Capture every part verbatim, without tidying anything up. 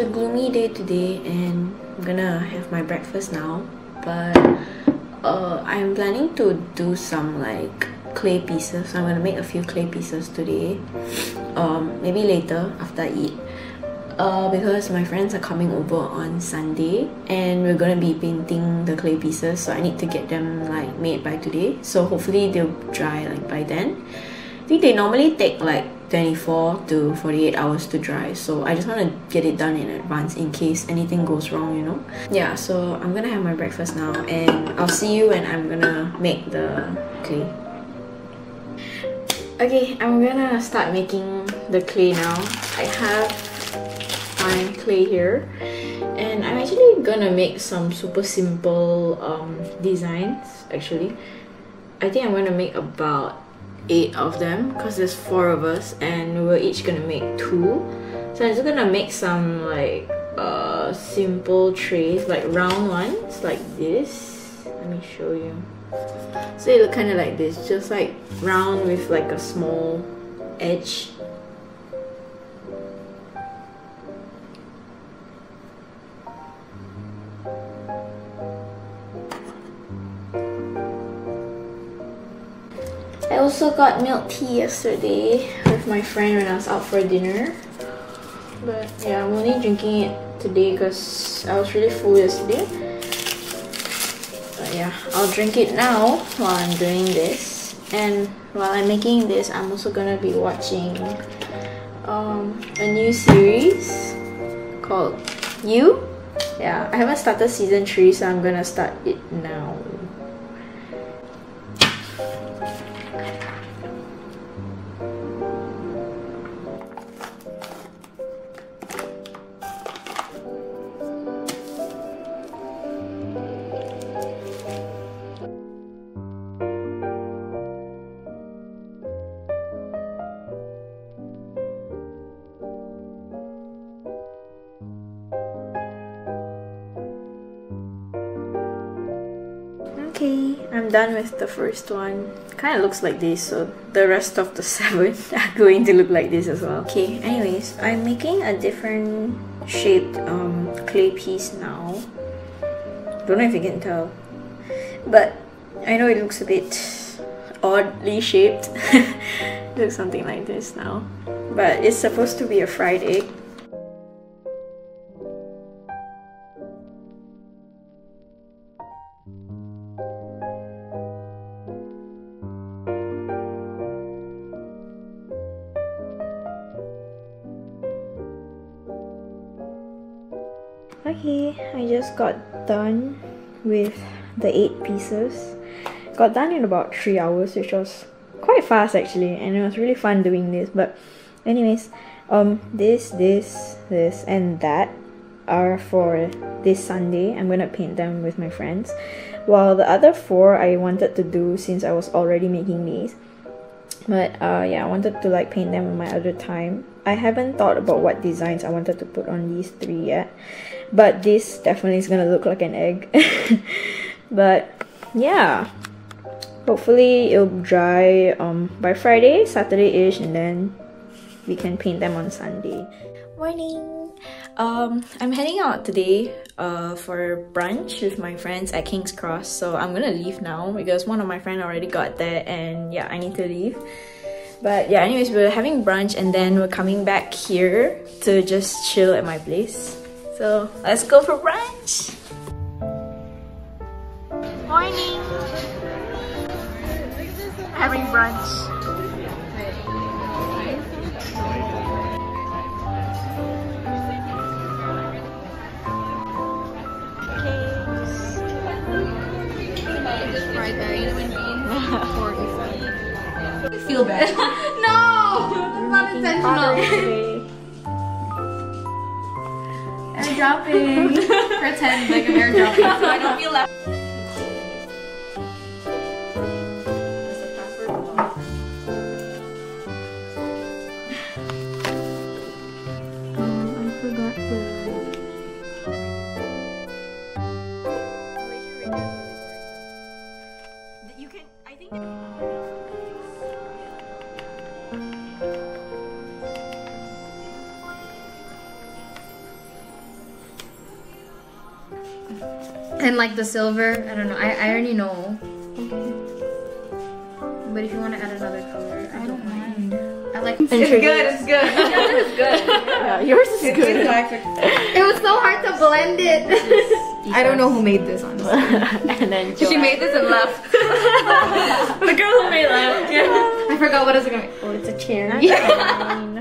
a gloomy day today and I'm gonna have my breakfast now, but uh, I'm planning to do some like clay pieces. So I'm gonna make a few clay pieces today, um, maybe later after I eat, uh, because my friends are coming over on Sunday and we're gonna be painting the clay pieces, so I need to get them like made by today, so hopefully they'll dry like by then. I think they normally take like twenty-four to forty-eight hours to dry, so I just want to get it done in advance in case anything goes wrong, you know. Yeah, so I'm gonna have my breakfast now and I'll see you when I'm gonna make the clay. Okay, I'm gonna start making the clay now. I have my clay here and I'm actually gonna make some super simple um, designs. Actually, I think I'm gonna make about eight of them because there's four of us and we're each gonna make two, so I'm just gonna make some like uh simple trays, like round ones like this. Let me show you. So it look kind of like this, just like round with like a small edge. I also got milk tea yesterday with my friend when I was out for dinner, but yeah, I'm only drinking it today because I was really full yesterday. But yeah, I'll drink it now while I'm doing this, and while I'm making this I'm also gonna be watching um, a new series called You. Yeah, I haven't started season three, so I'm gonna start it now. Okay, I'm done with the first one. Kind of looks like this, so the rest of the seven are going to look like this as well. Okay, anyways, I'm making a different shaped um, clay piece now. Don't know if you can tell, but I know it looks a bit oddly shaped. It looks something like this now, but it's supposed to be a fried egg. Okay, I just got done with the eight pieces. Got done in about three hours, which was quite fast actually, and it was really fun doing this. But anyways, um, this, this, this, and that are for this Sunday. I'm gonna paint them with my friends. While the other four I wanted to do since I was already making these. But uh, yeah, I wanted to like paint them on my other time. I haven't thought about what designs I wanted to put on these three yet, but this definitely is gonna look like an egg. But yeah, hopefully it'll dry um, by Friday, Saturday-ish, and then we can paint them on Sunday. Morning! Um, I'm heading out today uh, for brunch with my friends at King's Cross, so I'm gonna leave now because one of my friends already got there and yeah, I need to leave. But yeah, anyways, we're having brunch and then we're coming back here to just chill at my place. So let's go for brunch! Morning! Having brunch. I feel bad. No! It's not intentional. Air dropping. Pretend like I'm air dropping so I don't feel that. Um, I forgot the... And like the silver, I don't know, I, I already know. Okay. But if you want to add another color, I don't mind. I like it. It's good, it's good. It's good. Yeah, yours is it's good. It was so hard to blend it. I don't know who made this, honestly. And then she made this and left. The girl who made it left. Yeah. I forgot what it was going to be. Oh, it's a chair. Yeah.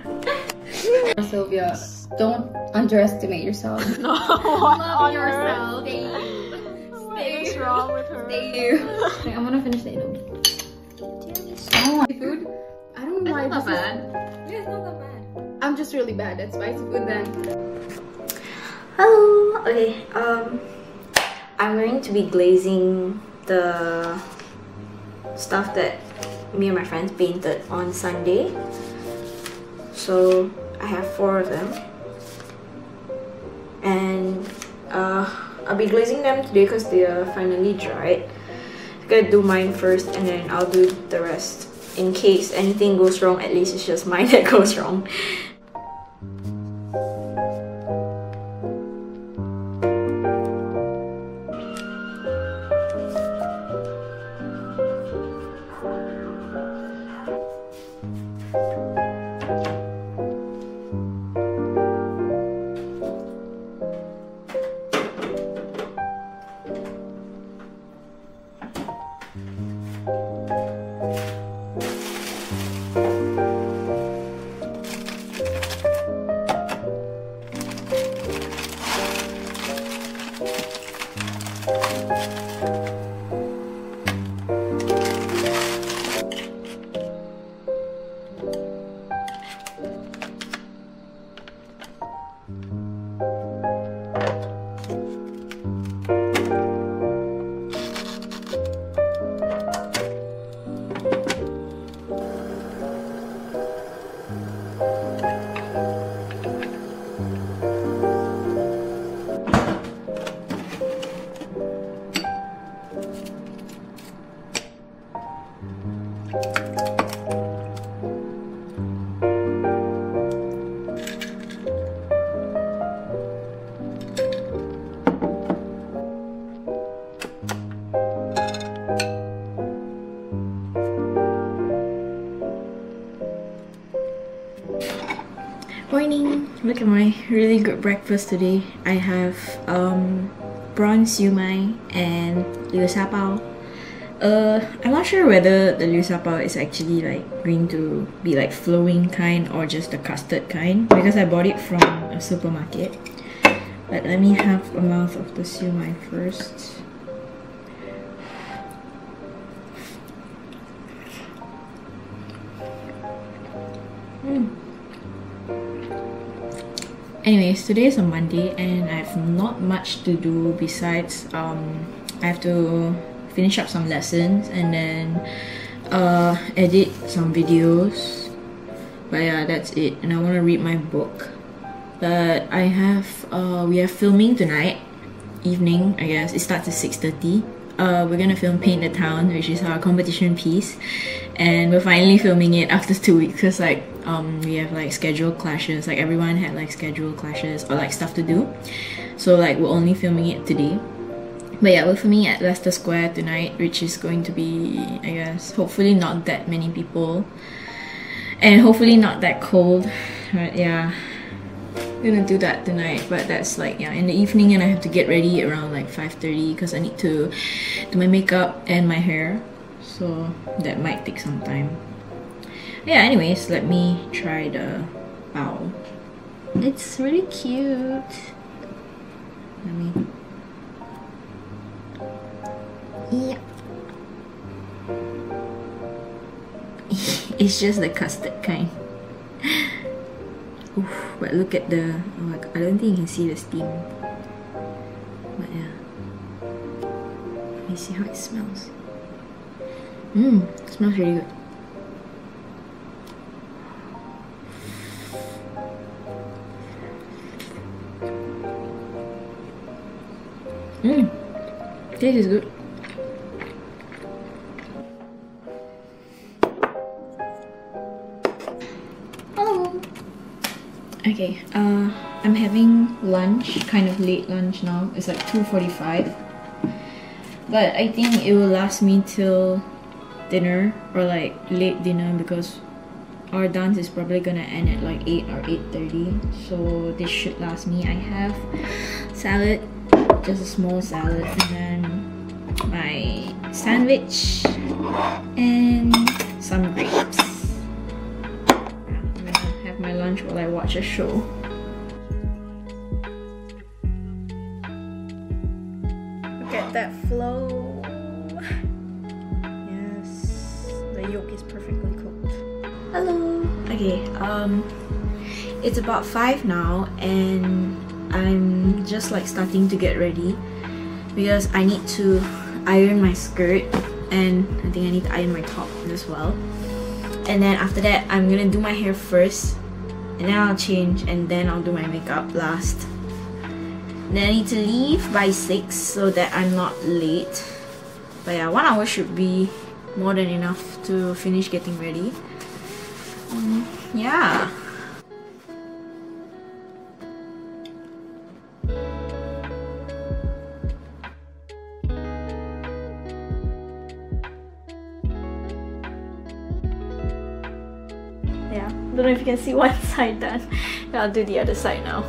Sylvia, don't underestimate yourself. No, love yourself. Stay strong with her. Stay you. Okay, I'm gonna finish the noodle. I don't want food. I don't know why it's not that bad. Yeah, it's not that bad. I'm just really bad at spicy food then. Hello. Okay. Um, I'm going to be glazing the stuff that me and my friends painted on Sunday. So I have four of them, and uh, I'll be glazing them today because they are finally dried. I gotta do mine first, and then I'll do the rest. In case anything goes wrong, at least it's just mine that goes wrong. Look at my really good breakfast today. I have um, prawn siew mai and liu sha bao. Uh, I'm not sure whether the liu sha bao is actually like going to be like flowing kind or just the custard kind, because I bought it from a supermarket. But let me have a mouth of the siew mai first. Mmm. Anyways, today is a Monday and I have not much to do besides um, I have to finish up some lessons and then uh, edit some videos. But yeah, that's it. And I want to read my book. But I have uh, we are filming tonight evening. I guess it starts at six thirty. Uh, we're gonna film Paint the Town, which is our competition piece, and we're finally filming it after two weeks because like. Um, we have like schedule clashes, like everyone had like schedule clashes or like stuff to do, so like we're only filming it today. But yeah, we're filming at Leicester Square tonight, which is going to be, I guess, hopefully not that many people and hopefully not that cold. But yeah, we're gonna do that tonight, but that's like, yeah, in the evening, and I have to get ready around like five thirty because I need to do my makeup and my hair, so that might take some time. Yeah, anyways, let me try the bowl. It's really cute. Let me... Yeah. It's just the custard kind. Oof, but look at the... Oh my God, I don't think you can see the steam. But yeah. Let me see how it smells. Mmm, it smells really good. Mmm, taste is good. Oh. Okay, uh I'm having lunch, kind of late lunch now. It's like two forty-five. But I think it will last me till dinner or like late dinner, because our dance is probably gonna end at like eight or eight thirty. So this should last me. I have salad, just a small salad, and then my sandwich and some grapes. I'm gonna have my lunch while I watch a show. Look at that flow. Yes, the yolk is perfectly cooked. Hello. Okay, um it's about five now and I'm just like starting to get ready because I need to iron my skirt, and I think I need to iron my top as well. And then after that, I'm gonna do my hair first, and then I'll change, and then I'll do my makeup last. And then I need to leave by six so that I'm not late. But yeah, one hour should be more than enough to finish getting ready. Um, yeah. Yeah, don't know if you can see one side done. I'll do the other side now.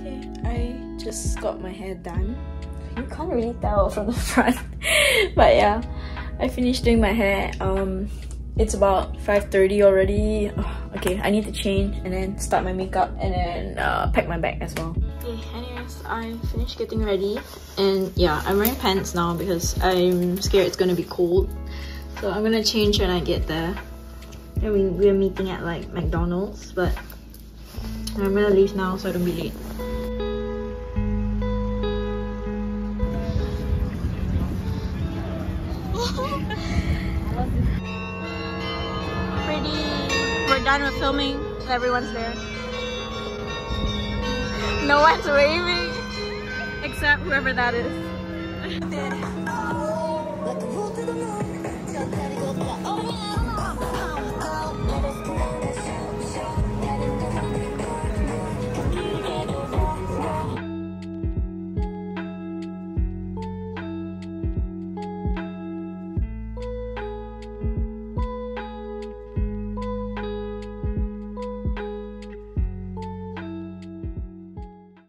Okay, I just got my hair done. You can't really tell from the front. But yeah, I finished doing my hair. Um, It's about five thirty already. Oh, okay, I need to change and then start my makeup and then uh, pack my bag as well. Okay, anyways, I finished getting ready, and yeah, I'm wearing pants now because I'm scared it's gonna be cold. So I'm gonna change when I get there. I mean, we're meeting at like McDonald's, but I'm gonna leave now so I don't be late. Pretty! We're done with filming. Everyone's there. No one's waving, except whoever that is.